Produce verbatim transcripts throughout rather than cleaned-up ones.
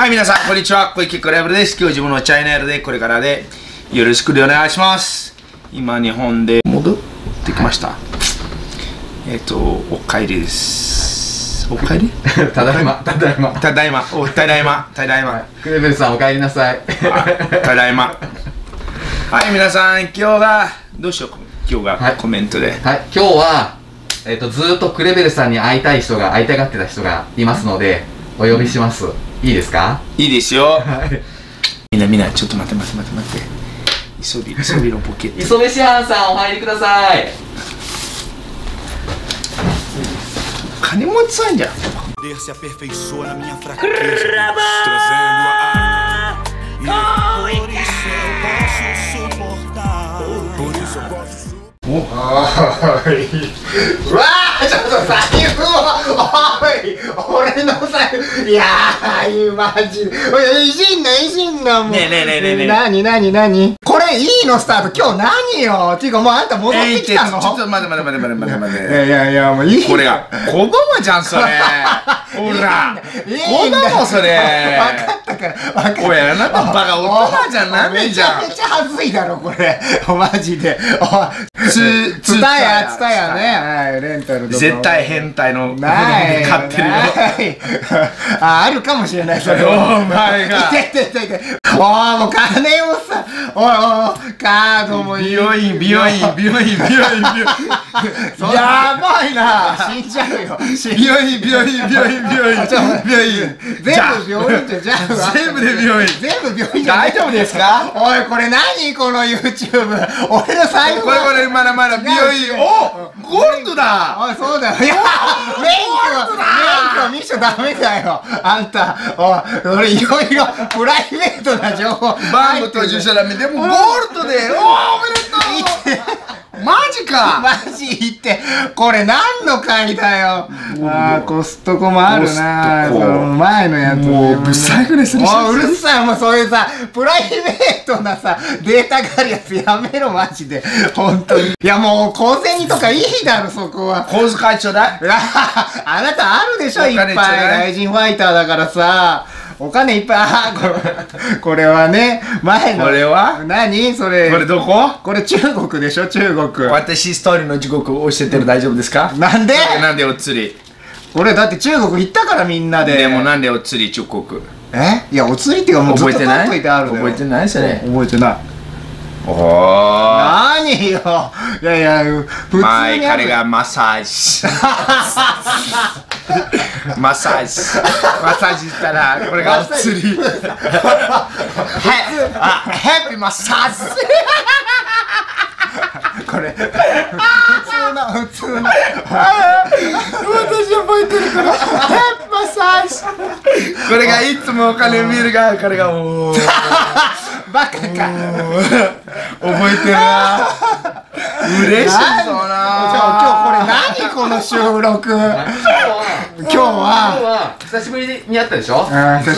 はい、皆さん、こんにちは。小池クラブです。今日自分のチャンネルで、これからでよろしくお願いします。今、日本で戻ってきました。えっと、お帰りです。お帰りただいま、ただいま。ただいま、お、ただいま、ただいま。クレベルさん、お帰りなさい。ただいま。はい、皆さん、今日が、どうしよう、今日がコメントで。はい、はい、今日は、えっと、ずっとクレベルさんに会いたい人が、会いたがってた人がいますので、お呼びします。いいですか？いいですよ。みんなみんな、ちょっと待って待って待って待って。磯部、磯部のポケット。磯部師範さん、お入りください。金持ちさんじゃん。おーいうわー、ちょっと財布を、おい俺の財布、いやーマジでいじんないじんな、もうねえねえねえねえねえ、なになになにこれ、いいのスタート今日何よっていうか、もうあんた戻ってきたの、えー、ちょっと待って待って待って待って待って、いやいやもういい、これが子供じゃんそれほら子供それ分かったから分かった、おいあなたバカ大人じゃダメじゃん、めちゃめちゃ恥ずいだろこれマジで、おつつたやつたやね、はいレンタル絶対変態のない買ってるよ、ああるかもしれないそれ、お前がいていていていて、おおもう金をさ、おいおいカードもいい、美容院美容院美容院美容院やばいな死んじゃうよ、美容院美容院美容院美容院全部病院じゃ、じゃあ全部で病院、全部病院じゃ大丈夫ですか、おいこれ何この YouTube 俺の財布、これこれまだまだ美容院、おゴールドだ、おいそうだよ、いや免許免許見ちゃダメだよあんた、おい俺いろいろプライベートな情報バンドと住所ダメでもゴールドで、おおめでとう、マジかマジ言ってこれ何の回だよ、あーコストコもあるな、その前のやつもうぶっさいくらいするし、うるさい、もうそういうさプライベートなさデータがあるやつやめろマジで本当に、いやもう小銭とかいいだろそこは、小遣いちょうだい、あなたあるでしょいっぱい、外人ファイターだからさお金いっぱい、これ、これはね、前の。これは何それ。これどこ、これ中国でしょ、中国。私、ストーリーの中国を教えてる、大丈夫ですか、なんでなんでお釣り。俺、だって中国行ったからみんなで。でもなんでお釣り、中国。えいや、お釣りっていうかもうずっと覚えてない。覚えてないそれ。覚えてない。おー。何よ。いやいや、普通に。前、彼がマッサージ。マッサージマッサージしたらこれがお釣り、はいヘッピーマッサージこれ普通の普通の私覚えてるからヘッピーマッサージ、これがいつもお金見るがこれがおおバカか覚えてるな、嬉しいぞな、今日これ何この収録、今日は久しぶりに会ったでしょ、ずーっと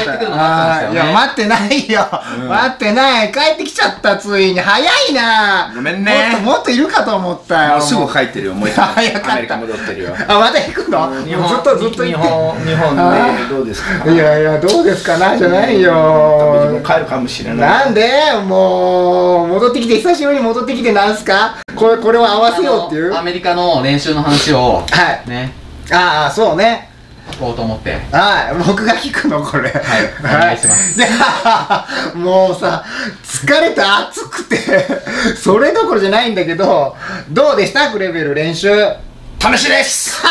帰ってくるの待ったんですよね、いや待ってないよ待ってない、帰ってきちゃったついに、早いな、ごめんね、もっともっといるかと思ったよ、すぐ帰ってるよ、もう早かった、アメリカ戻ってるよ、あまた行くの、ずっとずっと日本日本でどうですか、いやいやどうですかなじゃないよ、自分帰るかもしれない、なんでもう戻ってきて、久しぶりに戻ってきてなんすかこれ、これを合わせようっていうアメリカの練習の話をはいね、ああそうね、聞こうと思って、はい、僕が聞くのこれ、はいお願いします、もうさ疲れて暑くてそれどころじゃないんだけど、どうでしたクレベル練習、楽しいです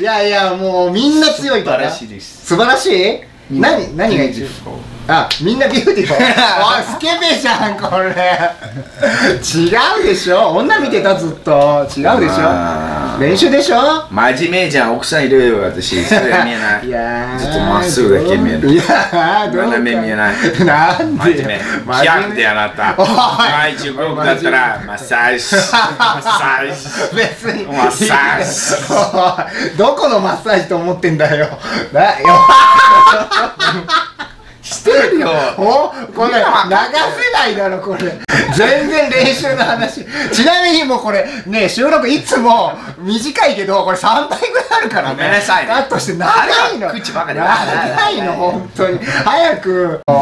いやいやもうみんな強いから、素晴らしいです、素晴らしい、何何がいいですか、あみんなビューティフル、おいスケベじゃんこれ違うでしょ、女見てたずっと、違うでしょ、練習でしょ、真面目じゃん、奥さんいるよ私、それは見えない、いやちょっとまっすぐだけ見える、いや斜め見えない、なんで真面目気悪であなた、はい中国だったらマッサージマッサージ別にマッサージ、どこのマッサージと思ってんだよなよ、してるよ。おこれ流せないだろこれ。全然練習の話。ちなみにもうこれね、収録いつも短いけどこれさんばいぐらいあるからね。ごめんなさいね。カットして長いの。口ばかり長いの本当に。早く。お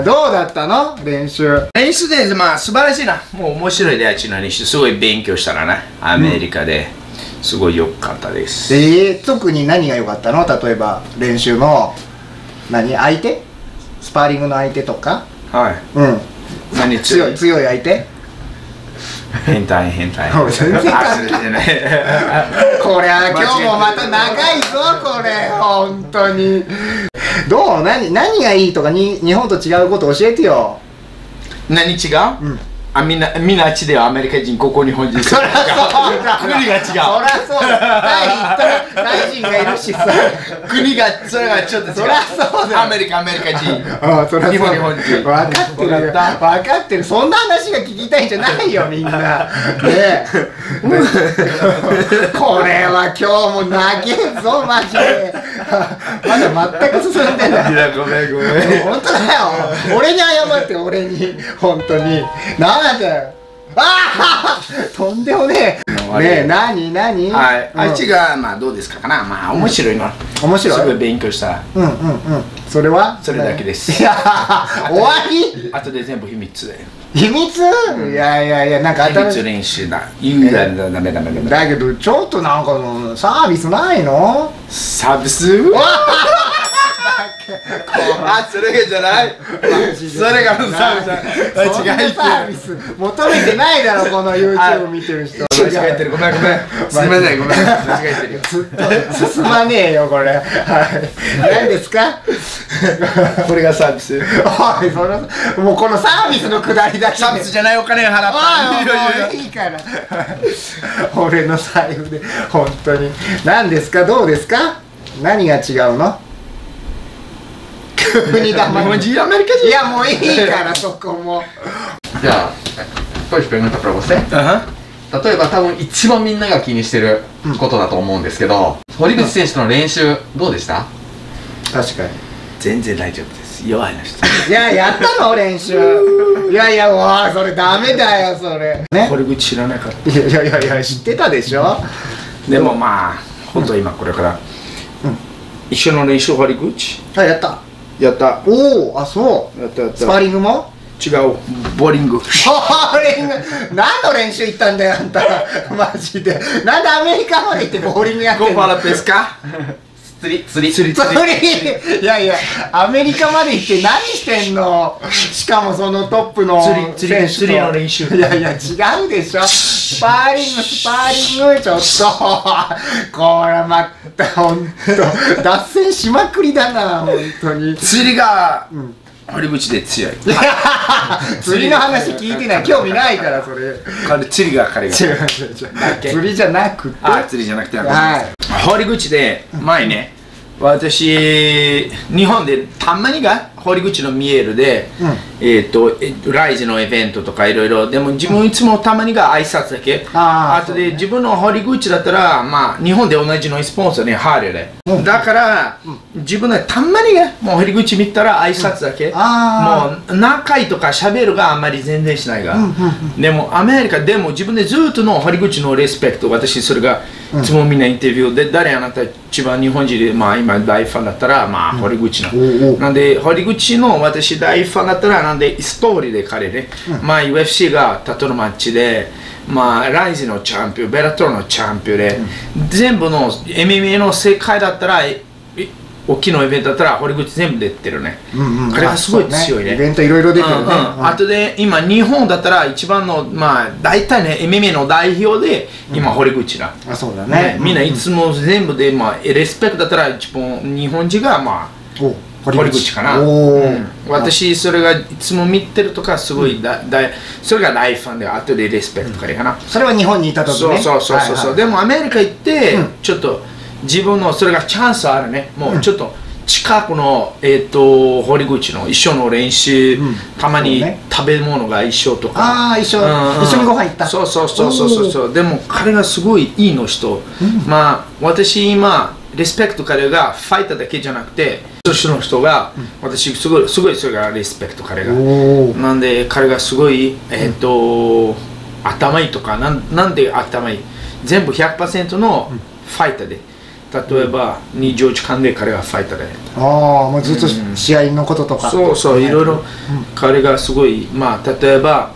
いどうだったの練習？練習でまあ素晴らしいな。もう面白いレアチの練習すごい勉強したらね。アメリカで。うんすごい良かったです。えー、特に何が良かったの？例えば練習の何相手？スパーリングの相手とか？はい。うん。何強い強い相手？変態変態。全然関係ない。これは今日もまた長いぞこれ本当に。どう何何がいいとかに日本と違うこと教えてよ。何違う？うん。あみんな、みんなあっちではアメリカ人、ここ日本人。そりゃそうだ。国が違う。そりゃそうだ。大人がいるしさ。国が、それがちょっと違う。そりゃそうだ。アメリカ、アメリカ人。日本、日本人。分かってる。分かってる。そんな話が聞きたいんじゃないよ、みんな。ねえ。これは今日も長えぞ、マジで。まだ全く進んでない。いや、ごめん、ごめん。本当だよ。俺に謝って、俺に。本当に。なんあとんでもねえねえ何何はいあっちがまあどうですかかなまあ面白いの面白いすごい勉強したうんうんうんそれはそれだけです終わりあとで全部秘密秘密いやいやいやなんか秘密練習だ言うだめだめだめだめだけどちょっとなんかサービスないのサービスあ、それじゃないそれがのサービス求めてないだろ、この YouTube 見てる人間違えてる、ごめんごめんすみません、ごめん間違えてるよ進まねえよ、これ何ですかこれがサービスもうこのサービスのくだりだけサービスじゃないお金を払ったいいから俺の財布で、本当に何ですか、どうですか何が違うの日本人アメリカ人いやもういいからそこもじゃあトイプレのところをして例えば多分一番みんなが気にしてることだと思うんですけど堀口選手との練習どうでした確かに全然大丈夫です弱いな人いややったの練習いやいやわそれダメだよそれ堀口知らなかったいやいやいや知ってたでしょでもまあ本当今これから一緒の練習堀口あやったやったおおあそうやったやったスパーリングも違うボーリングボーリング何の練習行ったんだよあんたマジでなんでアメリカまで行ってボーリングやってんのゴパラペスか釣り釣り釣り釣りいやいやアメリカまで行って何してんのしかもそのトップの選手と釣り釣りの練習いやいや違うでしょスパーリングスパーリングちょっとこれまた本当脱線しまくりだな本当に釣りが堀口で強い釣りの話聞いてない興味ないからそれ釣りが彼が釣りじゃなくてあ釣りじゃなくて堀口で前ね私日本でたまにが堀口のミエルで、うん、えっとライズのイベントとかいろいろでも自分いつもたまにが挨拶だけ、うん、あとで、ね、自分の堀口だったらまあ日本で同じのスポンサーねハーレーで、うん、だから、うん、自分はたまにがもう堀口見たら挨拶だけ、うん、もう仲いいとか喋るがあんまり全然しないが、うん、でもアメリカでも自分でずっとの堀口のリスペクト私それがいつもみんなインタビューで誰あなた一番日本人でまあ今大ファンだったらまあ堀口の、うん、なんで堀口うちの私大ファンだったらなんでストーリーで彼ね、うん、まあ ユーエフシー がタトルマッチで、まあ、ライズのチャンピオンベラトルのチャンピオンで、うん、全部の エムエムエー の世界だったら大きなイベントだったら堀口全部出てるね彼はすごい強いねイベントいろいろ出てるねあとで今日本だったら一番のまあ大体ね エムエムエー の代表で今堀口だあそうだねみんないつも全部でまあレスペクトだったら一本日本人がまあ堀口かな私それがいつも見てるとかすごいだだそれが大ファンであとでリスペクトかなそれは日本にいた時ねそうそうそうそうでもアメリカ行ってちょっと自分のそれがチャンスあるねもうちょっと近くのえっと堀口の一緒の練習たまに食べ物が一緒とかああ一緒一緒にご飯行ったそうそうそうそうそうでも彼がすごいいいの人まあ私今リスペクト彼がファイターだけじゃなくて女子の人が、うん、私すごいすごいそれがリスペクト彼がなんで彼がすごい、えーとうん、頭いいとかな ん, なんで頭いい全部 ひゃくパーセント のファイターで例えばにじゅうじかんで彼がファイターでああもうずっと試合のこととか、うん、そうそういろいろ彼がすごいまあ例えば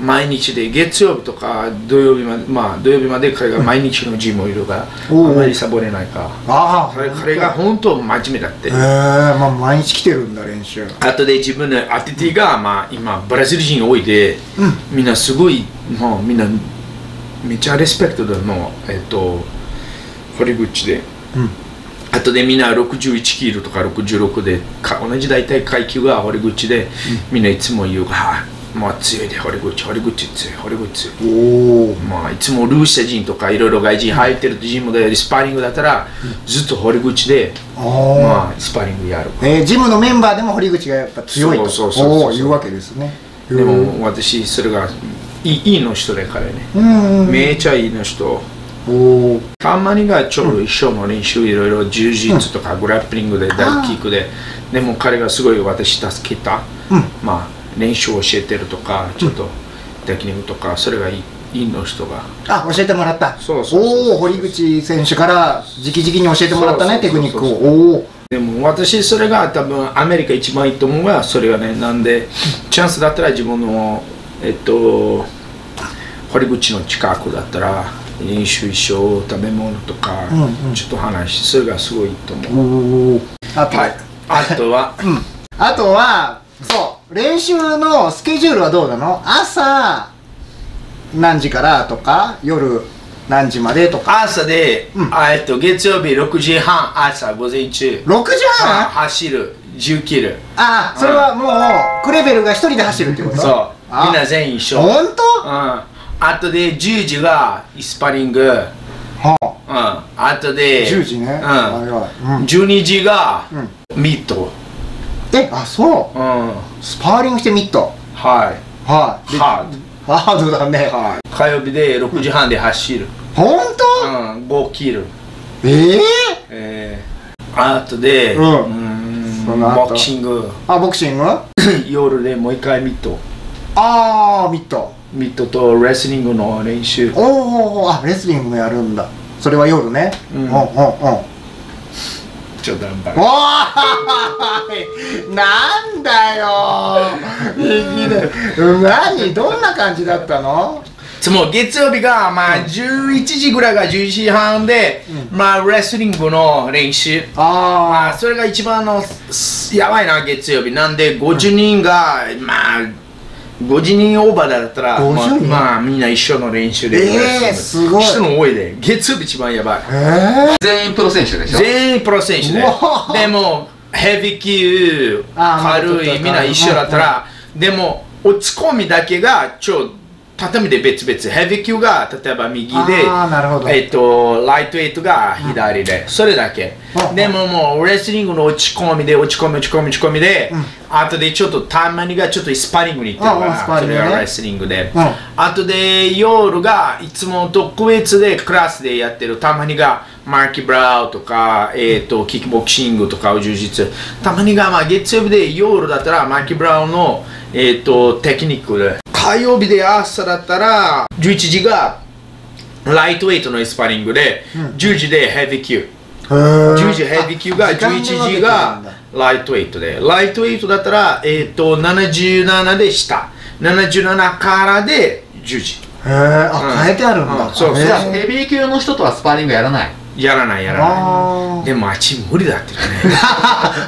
毎日で月曜日とか土曜日まで、まあ、土曜日まで彼が毎日のジムをいるからあまりサボれないかあ彼, 彼が本当真面目だってへえまあ毎日来てるんだ練習あとで自分のアティティが、まあ、今ブラジル人多いで、うん、みんなすごいもうみんなめっちゃリスペクトだのえっと堀口で、うん、あとでみんなろくじゅういちキロとかろくじゅうろくでか同じ大体階級が堀口で、うん、みんないつも言うがまあ強いで、堀口、堀口強い、堀口強い。おまあいつもルーシア人とかいろいろ外人入ってるジムでスパーリングだったら、うん、ずっと堀口で、まあ、スパーリングやる、えー。ジムのメンバーでも堀口がやっぱ強いというわけですね。でも私、それがいい、いいの人で彼ね。うんめちゃいいの人。おたまにがちょうど一緒の練習いろいろ柔術とかグラップリングで、うん、ダイキックで、でも彼がすごい私助けた。うんまあ練習を教えてるとか、ちょっとテクニックとか、それがいい、いいの人が。あ、教えてもらった。そうそうそう。おお、堀口選手から直々に教えてもらったね、テクニックを。おお。でも、私、それが多分アメリカ一番いいと思うが、それがね、なんで。チャンスだったら、自分の、えっと。堀口の近くだったら、練習一緒、食べ物とか、うんうん、ちょっと話、それがすごいいいと思う。おお。あとは。はい、あとは。うん、あとは。そう練習のスケジュールはどうなの朝何時からとか夜何時までとか朝で、うん、えっと月曜日ろくじはん朝午前中ろくじはん走るじゅっキロああそれはもうクレベルがひとりで走るってことそうみんな全員一緒本当うんあとでじゅうじがスパリングはあうんあとでじゅうじねうんじゅうにじがミートえ、あ、そう、うん、スパーリングしてミットはいはいハードハードだねはい火曜日でろくじはんで走る本当？うん、ごキロえええー、あとでうんボクシングあ、ボクシング夜でもう一回ミットああ、ミットミットとレスリングの練習おーおおあ、レスリングもやるんだそれは夜ねうんうんうんおーなんだよ何どんな感じだったのもう月曜日がまあじゅういちじぐらいがじゅういちじはんで、うん、まあレスリングの練習ああそれが一番のやばいな月曜日なんでごじゅうにんが、うん、まあごじゅうにんオーバーだったらまあ、まあ、みんな一緒の練習でえーすごい人も多いで月曜日一番やばい、えー、全員プロ選手でしょ全員プロ選手ででもヘビー級軽いみんな一緒だったらでも落ち込みだけがちょ畳で別々ヘビー級が例えば右でえっとライトウェイトが左で、うん、それだけでももうレスリングの落ち込みで落ち込み落ち込み落ち込みで、うん、あとでちょっとたまにがちょっとスパリングに行ってるからそれがレスリングで、うん、あとで夜がいつも特別でクラスでやってるたまにがマーキーブラウとか、えー、とキックボクシングとか柔術たまにがまあ月曜日で夜だったらマーキーブラウの、えー、とテクニックで火曜日で朝だったらじゅういちじがライトウェイトのスパリングで、うん、じゅうじでヘビー級じゅうじヘビー級がじゅういちじがライトウェイトでライトウェイトだったら、えー、とななじゅうななで下ななじゅうななからでじゅうじへえあ、うん、変えてあるんだ、うん、そうそうヘビー級の人とはスパリングやらないやらないやらないでもあっち無理だってね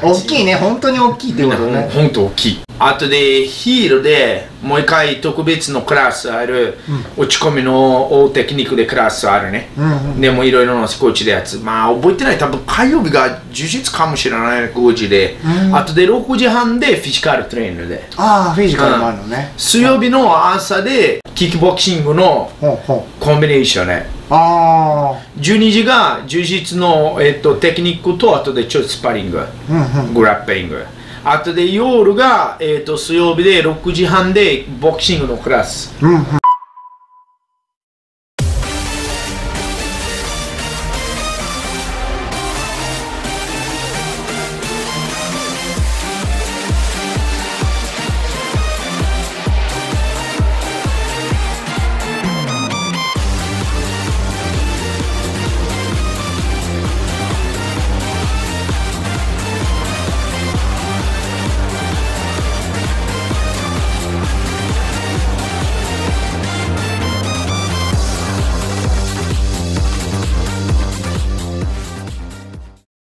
大きいね本当に大きいってことね本当大きいあとでヒールでもう一回特別のクラスある、うん、落ち込みの大テクニックでクラスあるね、うんうん、でもいろいろなスコーチでやつまあ覚えてない多分火曜日が充実かもしれないごじで、うん、あとでろくじはんでフィジカルトレーニングでああフィジカルもあるのね、うん、水曜日の朝でキックボクシングのコンビネーションねああじゅうにじが充実の、えっと、テクニックとあとでちょっとスパリング、うんうん、グラップリングあとで夜が、えー、と水曜日でろくじはんでボクシングのクラス、うんうん、